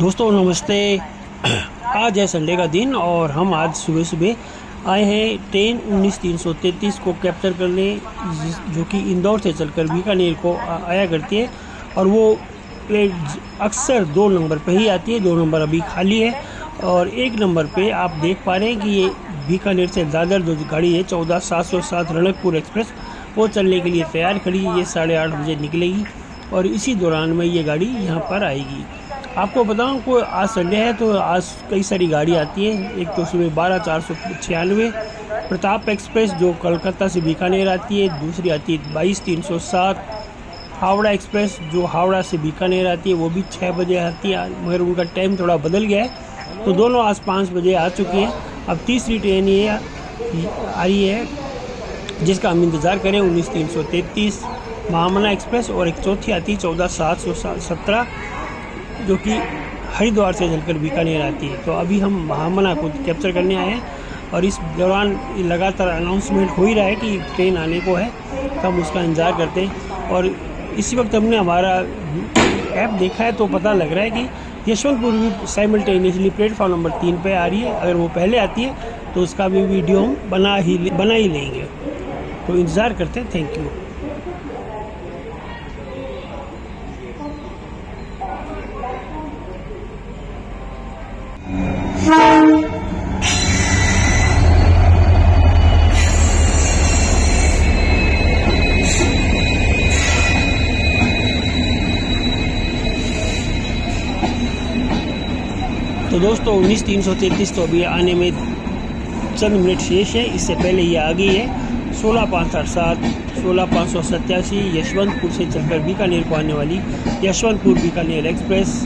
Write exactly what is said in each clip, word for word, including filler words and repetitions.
दोस्तों नमस्ते। आज है संडे का दिन और हम आज सुबह सुबह आए हैं ट्रेन उन्नीस तीन सौ तैंतीस को कैप्चर करने, जो कि इंदौर से चलकर बीकानेर को आया करती है और वो अक्सर दो नंबर पे ही आती है। दो नंबर अभी खाली है और एक नंबर पे आप देख पा रहे हैं कि ये बीकानेर से दादर जो गाड़ी है चौदह सात सौ सात रणकपुर एक्सप्रेस वो चलने के लिए तैयार खड़ी है। ये साढ़े आठ बजे निकलेगी और इसी दौरान में ये गाड़ी यहाँ पर आएगी। आपको बताऊं को आज संडे है तो आज कई सारी गाड़ी आती है। एक तो सुबह बारह चार सौ छियानवे प्रताप एक्सप्रेस जो कोलकाता से बीकानेर आती है, दूसरी आती है बाईस तीन सौ सात हावड़ा एक्सप्रेस जो हावड़ा से बीकानेर आती है, वो भी छः बजे आती है मगर उनका टाइम थोड़ा बदल गया है तो दोनों आज पाँच बजे आ चुकी हैं। अब तीसरी ट्रेन ये आई है जिसका हम इंतज़ार करें उन्नीस तीन सौ तैंतीस महामना एक्सप्रेस, और एक चौथी आती है चौदह सात सौ सत्रह जो कि हरिद्वार से चलकर बीकानेर आती है। तो अभी हम महामना को कैप्चर करने आए हैं और इस दौरान लगातार अनाउंसमेंट हो ही रहा है कि ट्रेन आने को है तो हम उसका इंतज़ार करते हैं। और इसी वक्त हमने हमारा ऐप देखा है तो पता लग रहा है कि यशवंतपुर भी साइमल्टेनियसली प्लेटफॉर्म नंबर तीन पे आ रही है। अगर वो पहले आती है तो उसका भी वीडियो हम बना ही बना ही लेंगे, तो इंतज़ार करते हैं। Thank you. तो दोस्तों उन्नीस तीन सौ तैंतीस तो अभी आने में चंद मिनट शेष है, इससे पहले ये आ गई है सोलह पाँच सौ सात सोलह पाँच सौ सत्तासी यशवंतपुर से चलकर बीकानेर को आने वाली यशवंतपुर बीकानेर एक्सप्रेस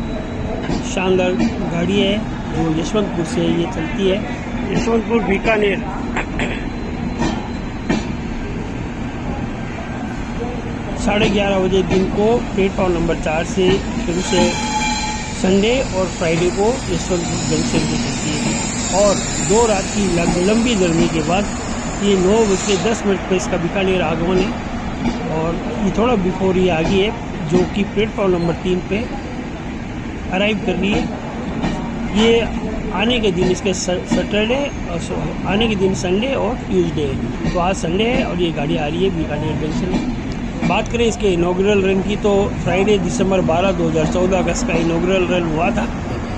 शानदार गाड़ी है जो यशवंतपुर से ये चलती है। यशवंतपुर बीकानेर साढ़े ग्यारह बजे दिन को प्लेटफॉर्म नंबर चार से शुरू से संडे और फ्राइडे को यशवंतपुर जंक्शन से चलती है और दो रात की लंबी जर्नी के बाद ये नौ बज के दस मिनट पर इसका बीकानेर आगमन है और ये थोड़ा बिफोर ये आ गई है जो कि प्लेटफॉर्म नंबर तीन पे अराइव कर रही है। ये आने के दिन इसके सैटरडे और आने के दिन संडे और ट्यूसडे है, तो आज संडे है और ये गाड़ी आ रही है बीकानेर जंक्शन। बात करें इसके इनॉग्रल रन की तो फ्राइडे दिसंबर बारह दो हज़ार चौदह का इसका इनॉग्रल रन हुआ था।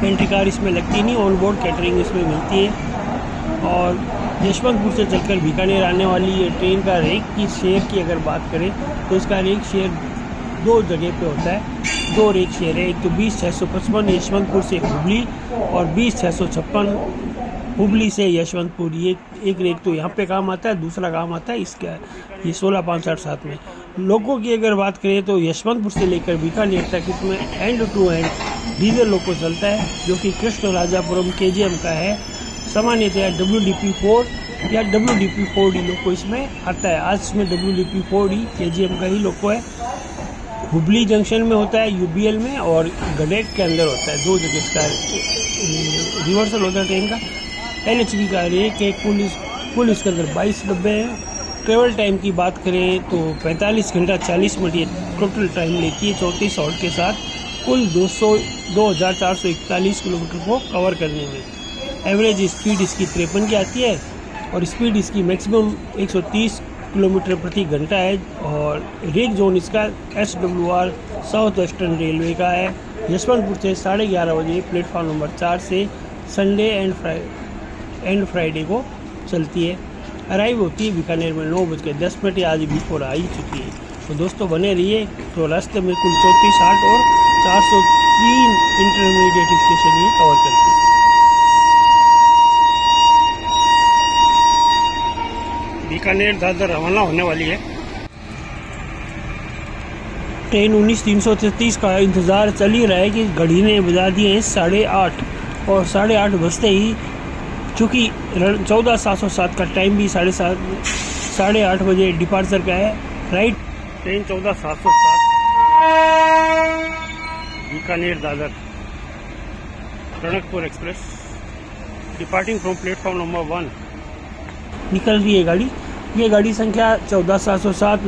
पेंट्री कार इसमें लगती नहीं, ऑन बोर्ड कैटरिंग इसमें मिलती है। और यशवंतपुर से चलकर बीकानेर आने वाली ये ट्रेन का रेक की शेयर की अगर बात करें तो इसका रेक शेयर दो जगह पे होता है, दो रेक शेयर है। एक तो बीस छः सौ पचपन यशवंतपुर से हुबली और बीस छः सौ छप्पन हुबली से यशवंतपुर, ये एक रेक तो यहाँ पे काम आता है, दूसरा काम आता है इसका ये सोलह पाँच आठ सात में। लोगों की अगर बात करें तो यशवंतपुर से लेकर बीकानेर तक इसमें end to end diesel loco चलता है जो कि कृष्ण राजापुरम केजीएम का है। सामान्यतया डब्ल्यू डी पी फोर या W D P four D loco इसमें आता है। आज इसमें W D P four D KGM का ही लोको है। हुबली जंक्शन में होता है यूबीएल में और गडेग के अंदर होता है, दो जगह इसका रिवर्सल होता है ट्रेन का। एल एच बी का रेक एक कुल इस, कुल इसके अंदर बाईस डब्बे हैं। ट्रेवल टाइम की बात करें तो पैंतालीस घंटा चालीस मिनट ये टोटल टाइम लेती है चौंतीस हॉल्ट के साथ कुल दो हज़ार चार सौ इकतालीस किलोमीटर को कवर करने में। एवरेज स्पीड इसकी तिरपन की आती है और स्पीड इसकी मैक्सिमम एक सौ तीस किलोमीटर प्रति घंटा है। और रेक जोन इसका S W R south western railway का है। यशवंतपुर से साढ़े ग्यारह बजे प्लेटफॉर्म नंबर चार से Sunday and Friday and Friday को चलती है। अराइव होती है बीकानेर में नौ बज के दस मिनट आज बिफोर आ ही चुकी है। तो दोस्तों बने रहिए। तो रास्ते में कुल चौंतीस आठ और चार सौ तीन इंटरमीडिएट स्टेशन ये कवर करती है। बीकानेर दादर रवाना होने वाली है। ट्रेन उन्नीस तीन सौ तैंतीस का इंतज़ार चल ही रहा है कि घड़ी ने बजा दिए हैं साढ़े आठ और साढ़े आठ बजते ही चूँकि चौदह सात सौ सात का टाइम भी साढ़े सात साढ़े आठ बजे डिपार्चर का है। राइट ट्रेन चौदह सात सौ सात Bikaner Dadar Ranakpur express departing from platform number one निकल रही है गाड़ी। ये गाड़ी संख्या चौदह सात सौ सात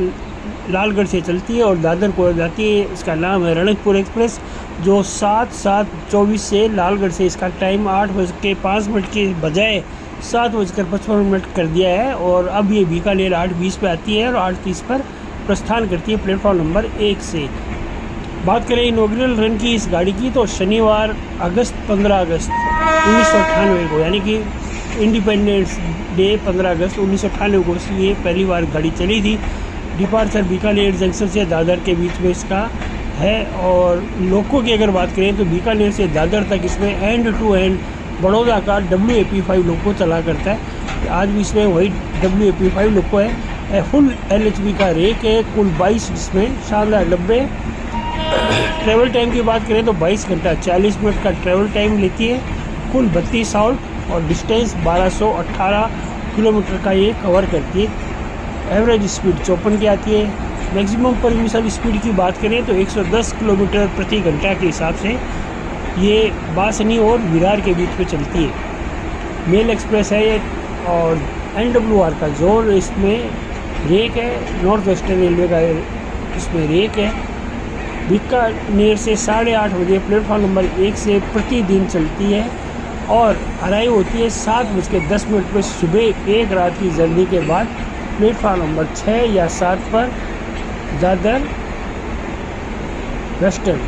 लालगढ़ से चलती है और दादर को जाती है। इसका नाम है रणकपुर एक्सप्रेस जो सात सात चौबीस से लालगढ़ से इसका टाइम आठ बज के पाँच मिनट के बजाय सात बजकर पचपन मिनट कर दिया है। और अब ये बीकानेर आठ बीस पर आती है और आठ तीस पर प्रस्थान करती है प्लेटफॉर्म नंबर एक से। बात करें इनोग्रल रन की इस गाड़ी की तो शनिवार अगस्त पंद्रह अगस्त उन्नीस सौ अट्ठानवे को यानी कि इंडिपेंडेंस डे पंद्रह अगस्त उन्नीस सौ अट्ठानवे को ये पहली बार गाड़ी चली थी। डिपार्चर बीकानेर जंक्शन से दादर के बीच में इसका है। और लोगों की अगर बात करें तो बीकानेर से दादर तक इसमें एंड टू एंड बड़ौदा का W A P five loco चला करता है। आज भी इसमें वही W A P five loco है। फुल एल एच बी का रेक है। कुल बाईस इसमें शानदार डब्बे। ट्रैवल टाइम की बात करें तो बाईस घंटा चालीस मिनट का ट्रैवल टाइम लेती है। कुल बत्तीस आउट और डिस्टेंस बारह सौ अट्ठारह किलोमीटर का ये कवर करती है। एवरेज स्पीड चौपन की आती है। मैक्सिमम परमिशन स्पीड की बात करें तो एक सौ दस किलोमीटर प्रति घंटा के हिसाब से ये बासनी और विरार के बीच में चलती है। मेल एक्सप्रेस है ये और एन डब्ल्यू आर का जोन इसमें रेक है। नॉर्थ वेस्टर्न रेलवे का इसमें रेक है। बीकानेर से साढ़े आठ बजे प्लेटफॉर्म नंबर एक से प्रतिदिन चलती है और अराइव होती है सात बज के दस मिनट पर सुबह एक रात की जर्नी के बाद प्लेटफॉर्म नंबर छः या सात पर दादर वेस्टर्न।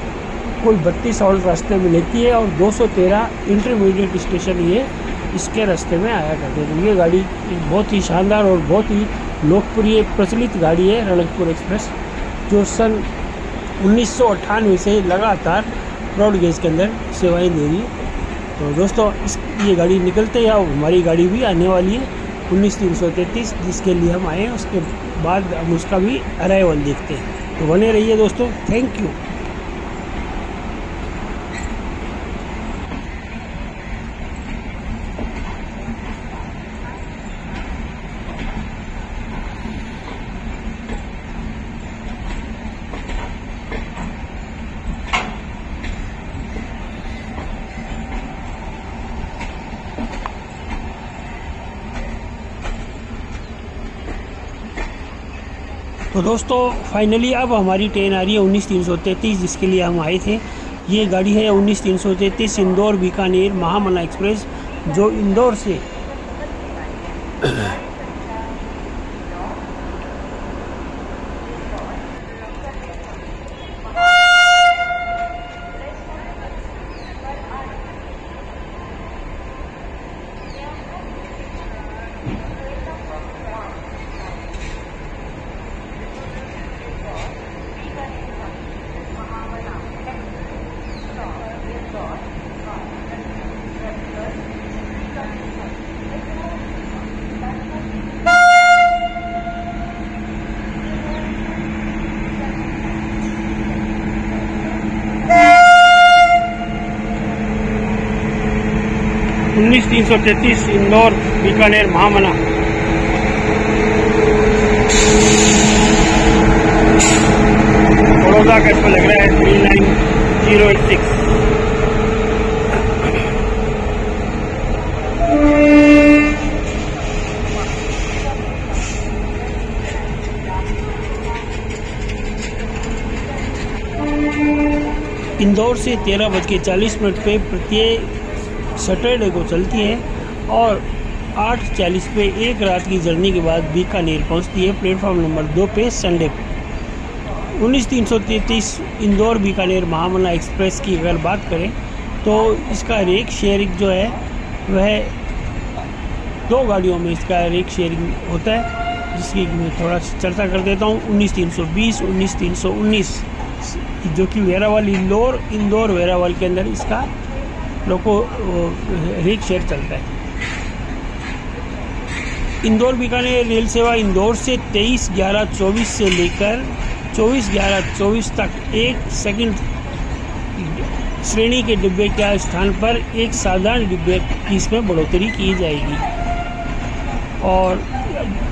कुल बत्तीस आउट रास्ते में लेती है और दो सौ तेरह इंटरमीडिएट स्टेशन ये इसके रास्ते में आया करते हैं। ये गाड़ी बहुत ही शानदार और बहुत ही लोकप्रिय प्रचलित गाड़ी है रणकपुर एक्सप्रेस, जो सन उन्नीस सौ अट्ठानवे से लगातार ब्रॉड गेज के अंदर सेवाएँ दे रही है। तो दोस्तों इस ये गाड़ी निकलते या हमारी गाड़ी भी आने वाली है उन्नीस तीन सौ तैंतीस, जिसके लिए हम आए उसके बाद हम उसका भी अराइवल देखते हैं। तो बने रहिए दोस्तों, थैंक यू। तो दोस्तों फाइनली अब हमारी ट्रेन आ रही है उन्नीस तीन सौ तैंतीस, जिसके लिए हम आए थे। ये गाड़ी है उन्नीस तीन सौ तैंतीस इंदौर बीकानेर महामना एक्सप्रेस, जो इंदौर से उन्नीस तीन सौ तैंतीस इंदौर बीकानेर महामना। बड़ौदा का इसमें लग रहा है three nine zero eight six. Indore से तेरह बज के चालीस मिनट पे प्रत्येक सैटरडे को चलती है और आठ चालीस पे एक रात की जर्नी के बाद बीकानेर पहुंचती है प्लेटफॉर्म नंबर दो पे संडे को। उन्नीस तीन सौ तैंतीस इंदौर बीकानेर महामना एक्सप्रेस की अगर बात करें तो इसका रेक शेयरिंग जो है वह दो गाड़ियों में इसका रेक शेयरिंग होता है, जिसकी मैं थोड़ा चर्चा कर देता हूँ। उन्नीस तीन सौ बीस, उन्नीस तीन सौ उन्नीस जो कि वेरावाल इंदौर इंदौर वेरावाल के अंदर इसका लोगों रेक शेयर चलता है। इंदौर बीकानेर रेल सेवा इंदौर से तेईस ग्यारह चौबीस से लेकर चौबीस ग्यारह चौबीस तक एक सेकंड श्रेणी के डिब्बे के स्थान पर एक साधारण डिब्बे की इसमें बढ़ोतरी की जाएगी। और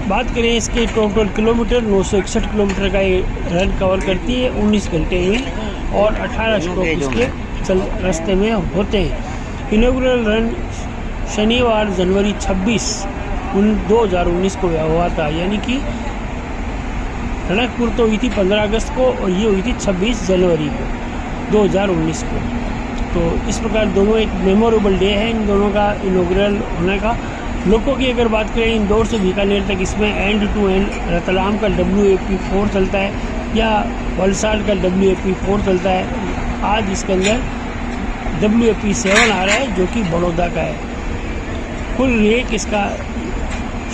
बात करें इसके टोटल किलोमीटर नौ सौ इकसठ किलोमीटर का ये रन कवर करती है उन्नीस घंटे में और अठारह स्टॉप इसके चल रास्ते में होते हैं। इनोग्रल रन शनिवार जनवरी छब्बीस दो हज़ार उन्नीस को हुआ था, यानी कि रणकपुर तो हुई थी पंद्रह अगस्त को और ये हुई थी छब्बीस जनवरी को। दो हज़ार उन्नीस को। तो इस प्रकार दोनों एक मेमोरेबल डे है इन दोनों का इनॉग्रल होने का। लोगों की अगर बात करें, इंदौर से बीकानेर तक इसमें एंड टू एंड रतलाम का डब्ल्यू ए पी फोर चलता है या वल्साड़ का डब्ल्यू ए पी फोर चलता है। आज इसके अंदर डब्ल्यू ए पी सेवन आ रहा है जो कि बड़ौदा का है। कुल रेक इसका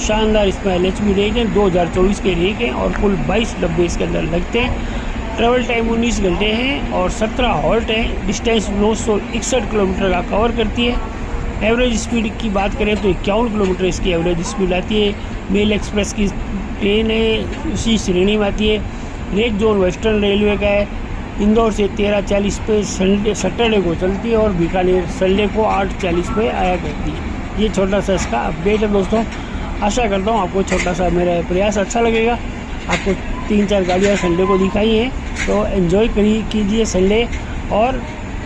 शानदार इसमें एल एच बी रेक है, दो हज़ार चौबीस के रेक हैं और कुल बाईस डब्बे इसके अंदर लगते हैं। ट्रैवल टाइम उन्नीस घंटे हैं और सत्रह हॉल्ट हैं। डिस्टेंस नौ सौ इकसठ किलोमीटर का कवर करती है। एवरेज स्पीड की बात करें तो इक्यावन किलोमीटर इसकी एवरेज स्पीड आती है। मेल एक्सप्रेस की ट्रेन है, उसी श्रेणी में आती है। रेक जोन वेस्टर्न रेलवे का है। इंदौर से तेरह चालीस पे संडे सैटरडे को चलती है और बीकानेर संडे को आठ चालीस पे आया करती है। ये छोटा सा इसका अपडेट है दोस्तों। आशा करता हूँ आपको छोटा सा मेरा प्रयास अच्छा लगेगा। आपको तीन चार गाड़ियाँ संडे को दिखाई हैं, तो एंजॉय करिए कीजिए संडे और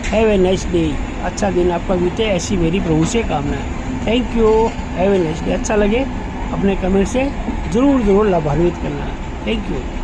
हैव ए नाइस डे। अच्छा दिन आपका बीते ऐसी मेरी प्रभु से कामना है। Thank you, have a nice day. अच्छा लगे अपने कमेंट से ज़रूर ज़रूर लाभान्वित करना। Thank you.